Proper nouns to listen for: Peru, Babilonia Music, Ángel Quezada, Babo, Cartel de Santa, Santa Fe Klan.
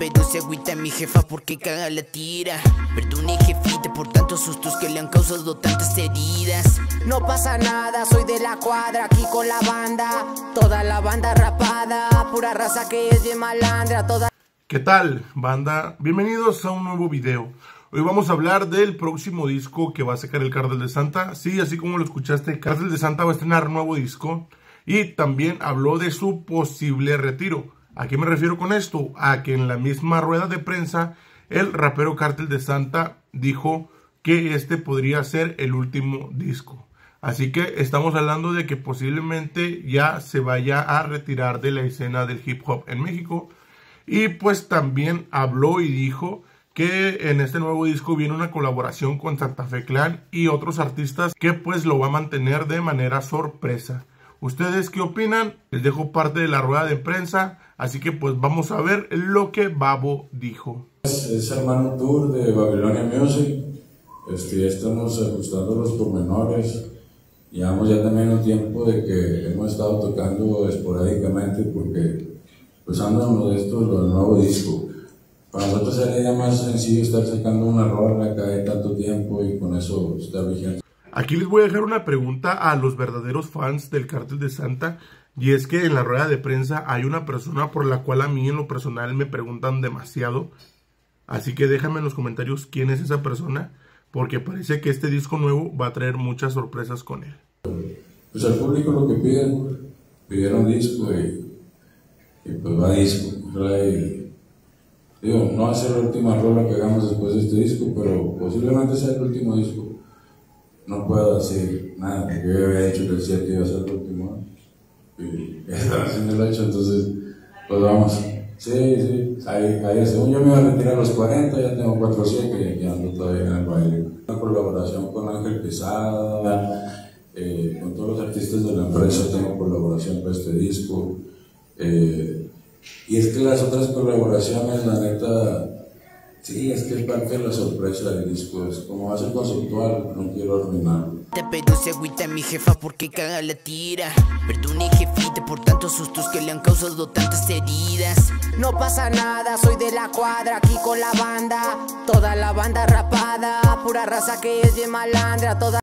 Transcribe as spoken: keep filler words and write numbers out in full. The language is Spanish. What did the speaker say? Pero se agüita mi jefa porque caga la tira. Perdone jefita por tantos sustos que le han causado tantas heridas. No pasa nada, soy de la cuadra, aquí con la banda. Toda la banda rapada, pura raza que es bien malandra toda... ¿Qué tal, banda? Bienvenidos a un nuevo video. Hoy vamos a hablar del próximo disco que va a sacar el Cartel de Santa. Sí, así como lo escuchaste, Cartel de Santa va a estrenar nuevo disco. Y también habló de su posible retiro. ¿A qué me refiero con esto? A que en la misma rueda de prensa el rapero Cartel de Santa dijo que este podría ser el último disco. Así que estamos hablando de que posiblemente ya se vaya a retirar de la escena del hip hop en México. Y pues también habló y dijo que en este nuevo disco viene una colaboración con Santa Fe Klan y otros artistas que pues lo va a mantener de manera sorpresa. ¿Ustedes qué opinan? Les dejo parte de la rueda de prensa, así que pues vamos a ver lo que Babo dijo. Es, es hermano tour de Babilonia Music, este, ya estamos ajustando los pormenores, llevamos ya también un tiempo de que hemos estado tocando esporádicamente porque pues andamos de esto, lo del nuevo disco. Para nosotros sería más sencillo estar sacando una rola cada tanto tiempo y con eso estar vigente. Aquí les voy a dejar una pregunta a los verdaderos fans del Cartel de Santa, y es que en la rueda de prensa hay una persona por la cual a mí en lo personal me preguntan demasiado, así que déjame en los comentarios quién es esa persona, porque parece que este disco nuevo va a traer muchas sorpresas con él. Pues al público lo que piden, pidieron disco y, y pues va disco, y, digo, no va a ser la última rola que hagamos después de este disco, pero posiblemente sea el último disco. No puedo decir nada, porque yo había dicho que decía que iba a ser el último y estaba haciendo el hecho, entonces pues vamos. Sí, sí, ahí, ahí, según yo me iba a retirar a los cuarenta, ya tengo cuatrocientos y ando todavía en el baile. Una colaboración con Ángel Quezada, eh, con todos los artistas de la empresa tengo colaboración para este disco. Eh, y es que las otras colaboraciones, la neta... Sí, es que es parte de la sorpresa del disco, es como va a ser conceptual, no quiero arruinarlo. Pero se agüita mi jefa porque caga la tira. Perdone jefita por tantos sustos que le han causado tantas heridas. No pasa nada, soy de la cuadra, aquí con la banda. Toda la banda rapada, pura raza que es bien malandra, toda...